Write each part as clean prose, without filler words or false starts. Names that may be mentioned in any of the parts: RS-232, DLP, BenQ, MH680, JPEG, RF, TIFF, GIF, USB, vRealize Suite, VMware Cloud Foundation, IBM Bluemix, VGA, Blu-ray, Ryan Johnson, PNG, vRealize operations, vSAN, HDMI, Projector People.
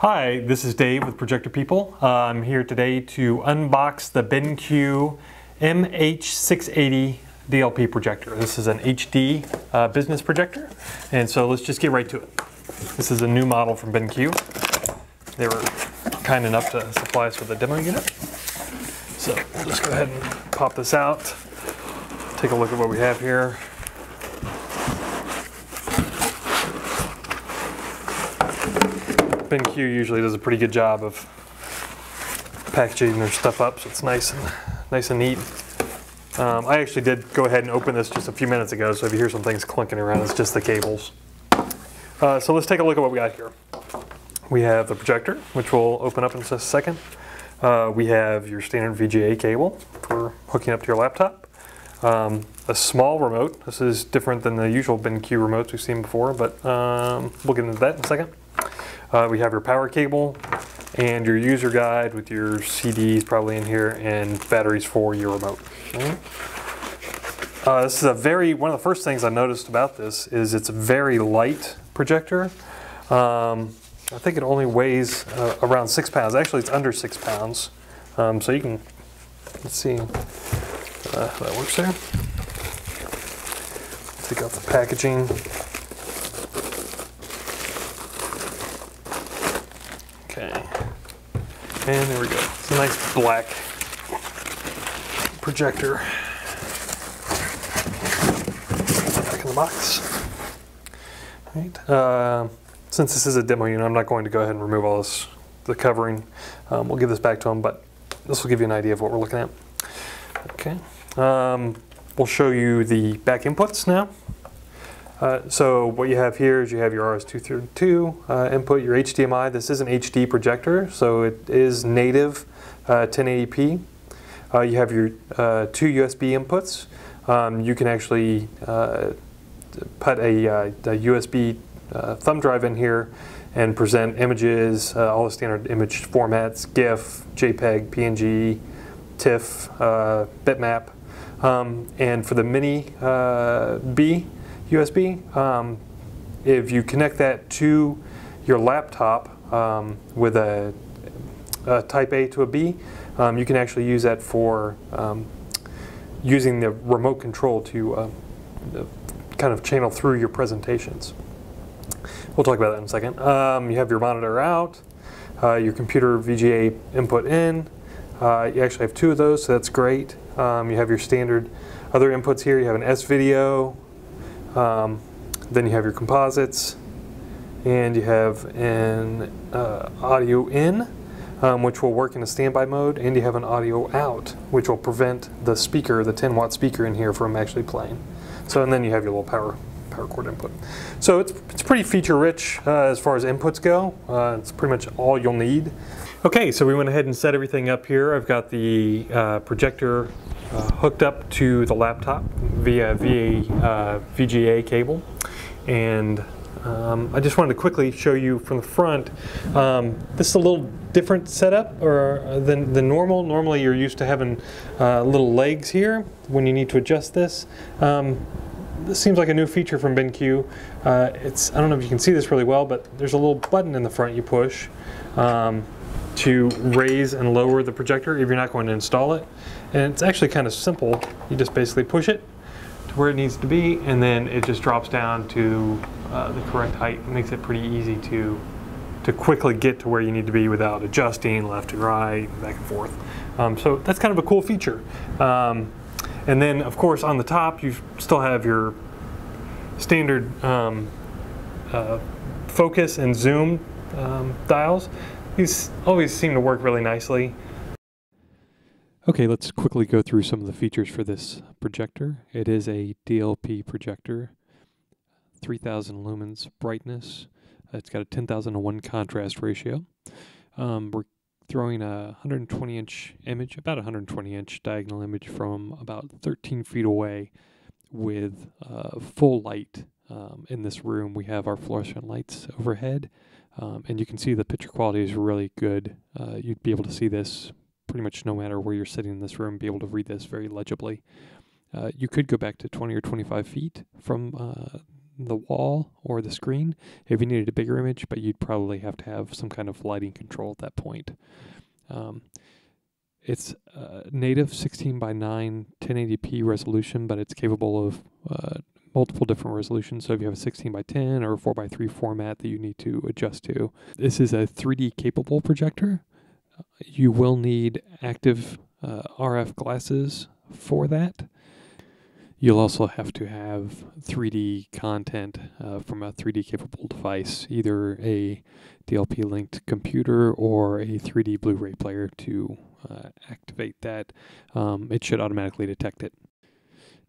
Hi, this is Dave with Projector People. I'm here today to unbox the BenQ MH680 DLP projector. This is an HD business projector, and so let's just get right to it. This is a new model from BenQ. They were kind enough to supply us with a demo unit. So we'll just go ahead and pop this out, take a look at what we have here. BenQ usually does a pretty good job of packaging their stuff up, so it's nice and neat. I actually did go ahead and open this just a few minutes ago, so if you hear some things clunking around, it's just the cables. So let's take a look at what we got here. We have the projector, which we'll open up in just a second. We have your standard VGA cable for hooking up to your laptop. A small remote. This is different than the usual BenQ remotes we've seen before, but we'll get into that in a second. We have your power cable and your user guide with your CDs probably in here and batteries for your remote. This is one of the first things I noticed about this is it's a very light projector. I think it only weighs around 6 pounds. Actually, it's under 6 pounds. So you can, let's see how that works there. Take off the packaging. And there we go. It's a nice black projector. Back in the box. All right. Since this is a demo unit, I'm not going to go ahead and remove all this, the covering. We'll give this back to them, but this will give you an idea of what we're looking at. Okay. We'll show you the back inputs now. So what you have here is you have your RS-232 input, your HDMI. This is an HD projector, so it is native 1080p. You have your two USB inputs. You can actually put a USB thumb drive in here and present images, all the standard image formats, GIF, JPEG, PNG, TIFF, bitmap. And for the mini USB, if you connect that to your laptop with a type A to a B, you can actually use that for using the remote control to kind of channel through your presentations. We'll talk about that in a second. You have your monitor out, your computer VGA input in. You actually have two of those, so that's great. You have your standard other inputs here. You have an S-video. Then you have your composites, and you have an audio in, which will work in a standby mode, and you have an audio out, which will prevent the speaker, the 10-watt speaker in here, from actually playing. So, and then you have your little power cord input. So it's pretty feature-rich as far as inputs go. It's pretty much all you'll need. Okay, so we went ahead and set everything up here. I've got the projector hooked up to the laptop via VGA cable, and I just wanted to quickly show you from the front. This is a little different setup than normal. Normally you're used to having little legs here when you need to adjust this. This seems like a new feature from BenQ. I don't know if you can see this really well, but there's a little button in the front you push to raise and lower the projector if you're not going to install it. And it's actually kind of simple. You just basically push it to where it needs to be, and then it just drops down to the correct height. It makes it pretty easy to quickly get to where you need to be without adjusting left to right, back and forth. So that's kind of a cool feature. And then, of course, on the top, you still have your standard focus and zoom dials. These always seem to work really nicely. Okay, let's quickly go through some of the features for this projector. It is a DLP projector, 3,000 lumens brightness. It's got a 10,000:1 contrast ratio. We're throwing a 120-inch image, about 120-inch diagonal image from about 13 feet away with full light. In this room, we have our fluorescent lights overhead. And you can see the picture quality is really good. You'd be able to see this pretty much no matter where you're sitting in this room, be able to read this very legibly. You could go back to 20 or 25 feet from the wall or the screen if you needed a bigger image, but you'd probably have to have some kind of lighting control at that point. It's native 16 by 9 1080p resolution, but it's capable of multiple different resolutions. So if you have a 16 by 10 or 4 by 3 format that you need to adjust to, this is a 3D capable projector. You will need active RF glasses for that. You'll also have to have 3D content from a 3D capable device, either a DLP linked computer or a 3D Blu-ray player to activate that. It should automatically detect it.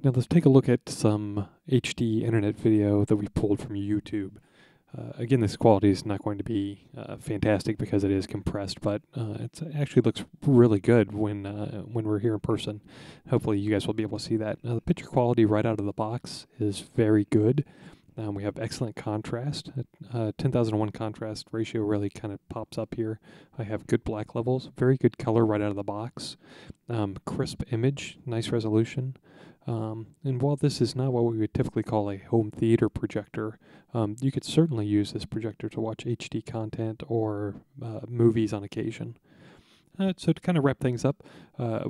Now let's take a look at some HD internet video that we pulled from YouTube. Again, this quality is not going to be fantastic because it is compressed, but it actually looks really good when we're here in person. Hopefully you guys will be able to see that. Now, the picture quality right out of the box is very good. We have excellent contrast. 10,000:1 contrast ratio really kind of pops up here. I have good black levels, very good color right out of the box. Crisp image, nice resolution. And while this is not what we would typically call a home theater projector, you could certainly use this projector to watch HD content or movies on occasion. So to kind of wrap things up,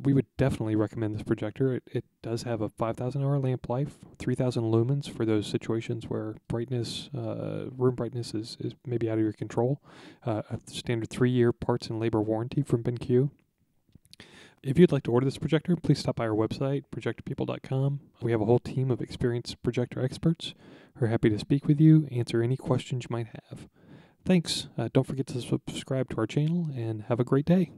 we would definitely recommend this projector. It does have a 5,000-hour lamp life, 3,000 lumens for those situations where brightness, room brightness is maybe out of your control. A standard 3-year parts and labor warranty from BenQ. If you'd like to order this projector, please stop by our website, projectorpeople.com. We have a whole team of experienced projector experts who are happy to speak with you, answer any questions you might have. Thanks. Don't forget to subscribe to our channel, and have a great day.